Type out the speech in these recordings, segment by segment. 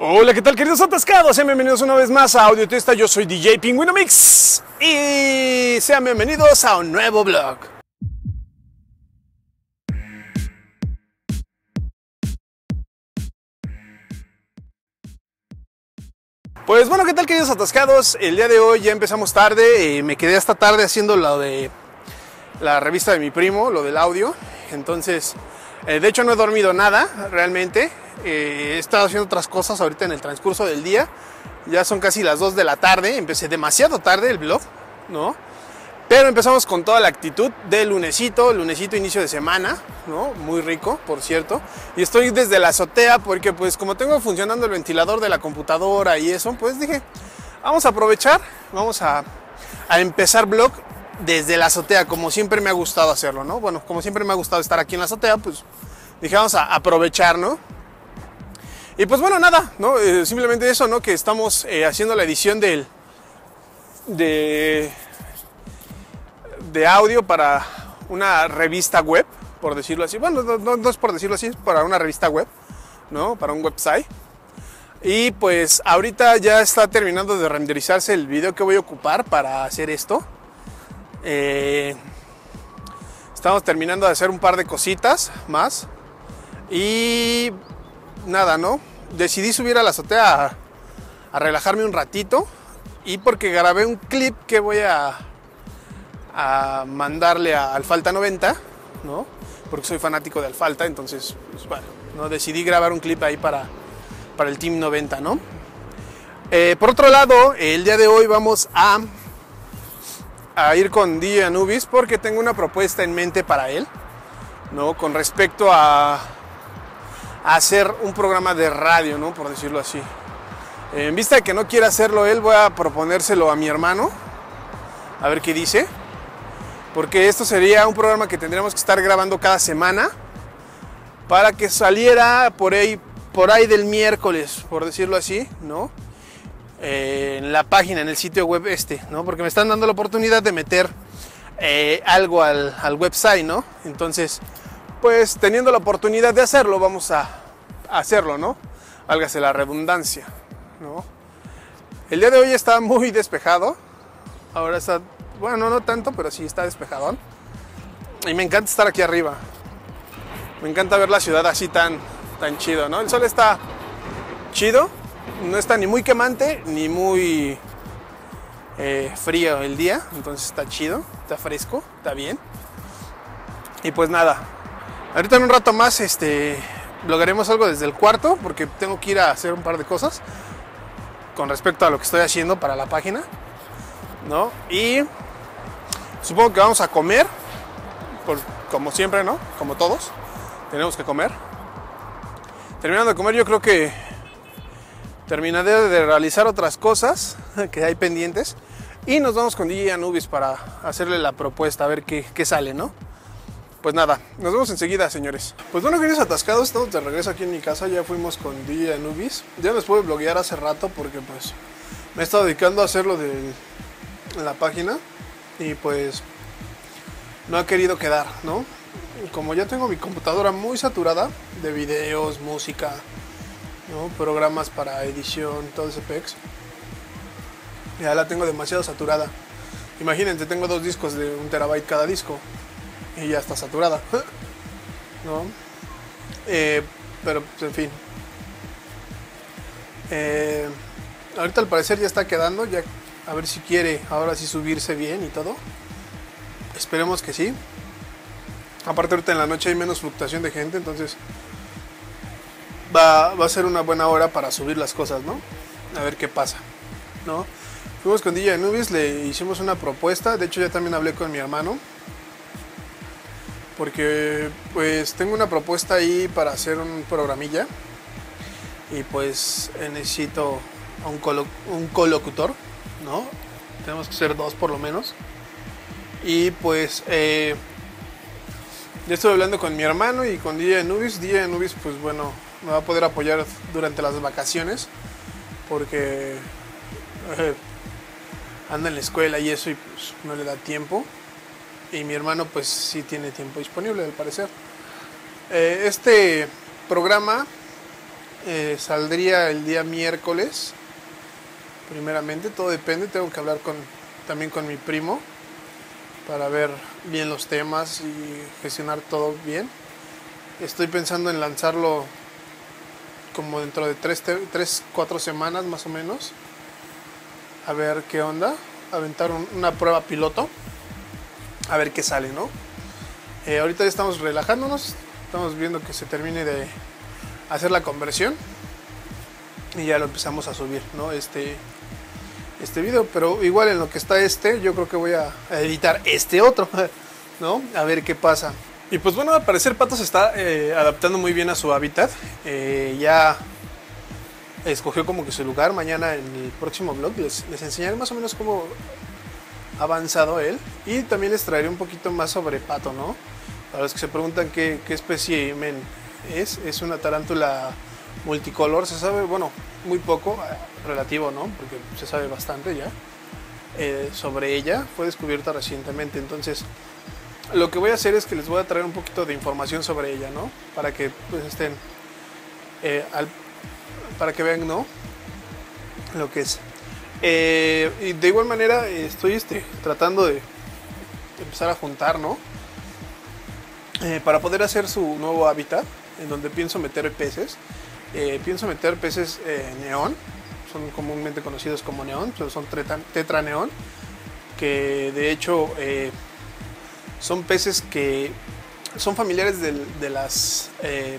Hola, ¿qué tal, queridos atascados? Sean bienvenidos una vez más a Audio Testa. Yo soy DJ Pingüino Mix y sean bienvenidos a un nuevo vlog. Pues bueno, ¿qué tal, queridos atascados? El día de hoy ya empezamos tarde, me quedé hasta tarde haciendo lo de la revista de mi primo, lo del audio. Entonces, de hecho no he dormido nada realmente. He estado haciendo otras cosas ahorita en el transcurso del día. Ya son casi las 2 de la tarde. Empecé demasiado tarde el vlog, ¿no? Pero empezamos con toda la actitud de lunesito, inicio de semana, ¿no? Muy rico, por cierto. Y estoy desde la azotea porque pues como tengo funcionando el ventilador de la computadora y eso, pues dije, vamos a aprovechar, vamos a empezar vlog desde la azotea, como siempre me ha gustado hacerlo, ¿no? Bueno, como siempre me ha gustado estar aquí en la azotea, pues dije, vamos a aprovechar, ¿no? Y pues bueno, nada, ¿no? Simplemente eso, ¿no? Que estamos haciendo la edición de audio para una revista web, por decirlo así. Bueno, no es por decirlo así, es para una revista web, ¿no? Para un website. Y pues ahorita ya está terminando de renderizarse el video que voy a ocupar para hacer esto. Estamos terminando de hacer un par de cositas más. Y nada, ¿no? Decidí subir a la azotea a relajarme un ratito y porque grabé un clip que voy a mandarle a Alfalta 90, ¿no? Porque soy fanático de Alfalta, entonces, pues, bueno, ¿no? Decidí grabar un clip ahí para el Team 90, ¿no? Por otro lado, el día de hoy vamos a ir con DJ Anubis porque tengo una propuesta en mente para él, ¿no? Con respecto a hacer un programa de radio, ¿no? Por decirlo así. En vista de que no quiere hacerlo él, voy a proponérselo a mi hermano, a ver qué dice, porque esto sería un programa que tendríamos que estar grabando cada semana para que saliera por ahí del miércoles, por decirlo así, ¿no? En la página, en el sitio web este, ¿no? Porque me están dando la oportunidad de meter algo al website, ¿no? Entonces, pues teniendo la oportunidad de hacerlo, vamos a hacerlo, ¿no? Válgase la redundancia, ¿no? El día de hoy está muy despejado. Ahora está, bueno, no tanto, pero sí está despejado. Y me encanta estar aquí arriba. Me encanta ver la ciudad así tan chido, ¿no? El sol está chido. No está ni muy quemante, ni muy frío el día. Entonces está chido, está fresco, está bien. Y pues nada. Ahorita en un rato más vlogaremos algo desde el cuarto porque tengo que ir a hacer un par de cosas con respecto a lo que estoy haciendo para la página, ¿no? Y supongo que vamos a comer, como siempre, ¿no? Como todos, tenemos que comer. Terminando de comer yo creo que terminaré de realizar otras cosas que hay pendientes y nos vamos con DJ Anubis para hacerle la propuesta, a ver qué sale, ¿no? Pues nada, nos vemos enseguida, señores. Pues bueno, queridos atascados, estamos de regreso aquí en mi casa. Ya fuimos con DJ Anubis. Ya les pude bloguear hace rato porque pues me he estado dedicando a hacerlo de la página y pues no ha querido quedar, ¿no? Como ya tengo mi computadora muy saturada de videos, música, ¿no? Programas para edición, todo ese pex, ya la tengo demasiado saturada. Imagínense, tengo dos discos de 1 terabyte cada disco y ya está saturada, ¿no? Pero en fin, ahorita al parecer ya está quedando. Ya, a ver si quiere ahora sí subirse bien y todo. Esperemos que sí. Aparte ahorita en la noche hay menos fluctuación de gente, entonces va a ser una buena hora para subir las cosas, ¿no? A ver qué pasa, ¿no? Fuimos con DJ Anubis, le hicimos una propuesta. De hecho ya también hablé con mi hermano porque pues tengo una propuesta ahí para hacer un programilla y pues necesito a un colocutor, ¿no? Tenemos que ser dos por lo menos. Y pues ya estoy hablando con mi hermano y con DJ Anubis. DJ Anubis pues bueno, me va a poder apoyar durante las vacaciones porque anda en la escuela y eso y pues no le da tiempo. Y mi hermano pues sí tiene tiempo disponible al parecer. Este programa Saldría el día miércoles. Primeramente, todo depende. Tengo que hablar también con mi primo para ver bien los temas y gestionar todo bien. Estoy pensando en lanzarlo como dentro de 3-4 semanas más o menos. A ver qué onda. Aventar una prueba piloto. A ver qué sale, ¿no? Ahorita ya estamos relajándonos. Estamos viendo que se termine de hacer la conversión. Y ya lo empezamos a subir, ¿no? Este video. Pero igual en lo que está yo creo que voy a editar este otro, ¿no? A ver qué pasa. Y pues bueno, al parecer Pato se está adaptando muy bien a su hábitat. Ya escogió como que su lugar. Mañana en el próximo vlog les enseñaré más o menos cómo ha avanzado él. Y también les traeré un poquito más sobre Pato, ¿no? Para los que se preguntan qué especie es una tarántula multicolor. Se sabe, bueno, muy poco, relativo, ¿no? Porque se sabe bastante ya sobre ella. Fue descubierta recientemente, entonces lo que voy a hacer es que les voy a traer un poquito de información sobre ella, ¿no? Para que pues estén para que vean, ¿no? Lo que es. Y de igual manera estoy tratando de empezar a juntar, ¿no? Para poder hacer su nuevo hábitat, en donde pienso meter peces. Pienso meter peces neón. Son comúnmente conocidos como neón, pero son tetraneón, que de hecho son peces que son familiares de las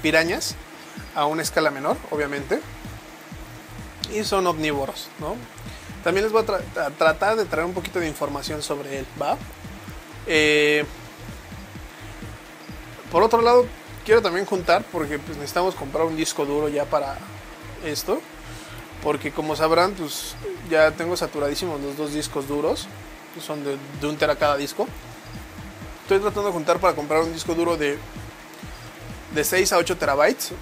pirañas a una escala menor, obviamente, y son omnívoros, ¿no? También les voy a tratar de traer un poquito de información sobre él, ¿va? Por otro lado, quiero también juntar, porque pues, necesitamos comprar un disco duro ya para esto, porque como sabrán, pues ya tengo saturadísimos los dos discos duros, que son de 1 tera cada disco. Estoy tratando de juntar para comprar un disco duro de 6 a 8 terabytes.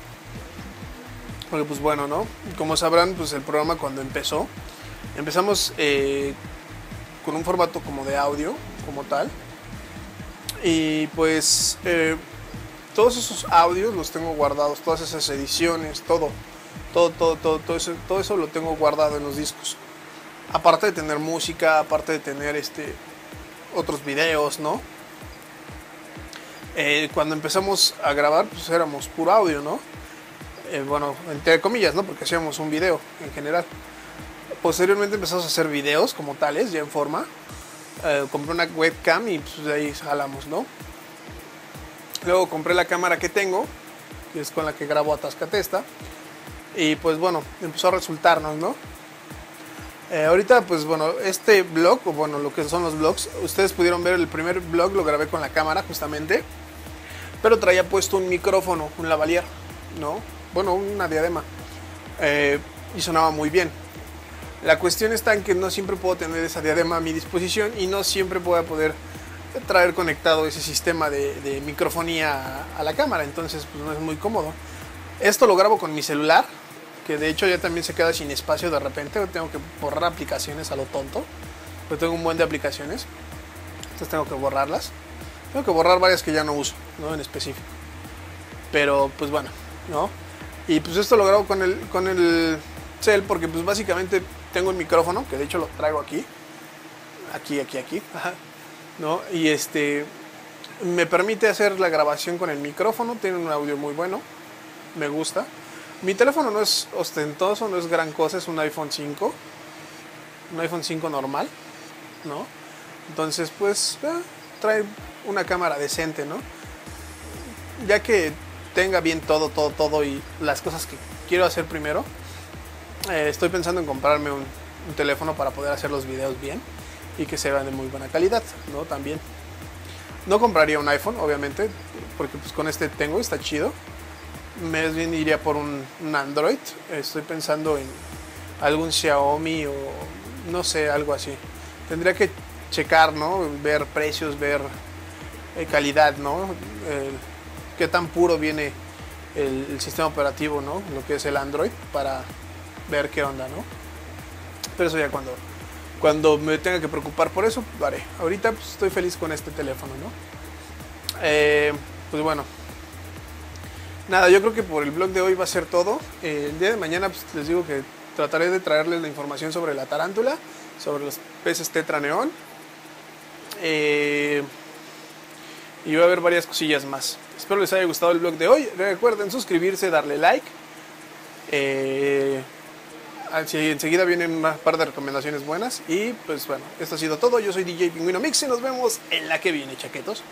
Porque pues bueno, ¿no? Como sabrán, pues el programa cuando empezamos con un formato como de audio, como tal. Y pues todos esos audios los tengo guardados, todas esas ediciones, todo eso lo tengo guardado en los discos. Aparte de tener música, aparte de tener otros videos, ¿no? Cuando empezamos a grabar, pues éramos puro audio, ¿no? Bueno, entre comillas, ¿no? Porque hacíamos un video en general. Posteriormente empezamos a hacer videos como tales, ya en forma. Compré una webcam y pues de ahí jalamos, ¿no? Luego compré la cámara que tengo, que es con la que grabo Atascatesta. Y pues bueno, empezó a resultarnos, ¿no? Ahorita, pues bueno, este vlog, o bueno, lo que son los vlogs, ustedes pudieron ver el primer vlog, lo grabé con la cámara justamente, pero traía puesto un micrófono, un lavalier, ¿no? Bueno, una diadema, y sonaba muy bien. La cuestión está en que no siempre puedo tener esa diadema a mi disposición y no siempre voy a poder traer conectado ese sistema de microfonía a la cámara, entonces pues no es muy cómodo. Esto lo grabo con mi celular, que de hecho ya también se queda sin espacio de repente. Tengo que borrar aplicaciones a lo tonto, pero tengo un buen de aplicaciones, entonces tengo que borrarlas. Tengo que borrar varias que ya no uso, ¿no? En específico. Pero pues bueno, ¿no? Y pues esto lo grabo con el cel, porque pues básicamente tengo el micrófono, que de hecho lo traigo aquí, ¿no? Y me permite hacer la grabación con el micrófono. Tiene un audio muy bueno, me gusta. Mi teléfono no es ostentoso, no es gran cosa, es un iPhone 5. Un iPhone 5 normal, ¿no? Entonces, pues, trae una cámara decente, ¿no? Ya que tenga bien todo y las cosas que quiero hacer primero, estoy pensando en comprarme un teléfono para poder hacer los videos bien y que se vean de muy buena calidad, ¿no? También. No compraría un iPhone, obviamente, porque pues con tengo, está chido. Más bien iría por un Android. Estoy pensando en algún Xiaomi o no sé, algo así. Tendría que checar, ¿no? Ver precios, ver calidad, ¿no? Qué tan puro viene el sistema operativo, ¿no? Lo que es el Android, para ver qué onda, ¿no? Pero eso ya cuando me tenga que preocupar por eso, lo haré. Ahorita pues, estoy feliz con teléfono, ¿no? Pues bueno. nada, yo creo que por el blog de hoy va a ser todo. El día de mañana, pues, les digo que trataré de traerles la información sobre la tarántula, sobre los peces tetraneón. Y va a haber varias cosillas más. Espero les haya gustado el blog de hoy. Recuerden suscribirse, darle like. Enseguida vienen una par de recomendaciones buenas. Y pues bueno, esto ha sido todo. Yo soy DJ Pingüino Mix y nos vemos en la que viene, chaquetos.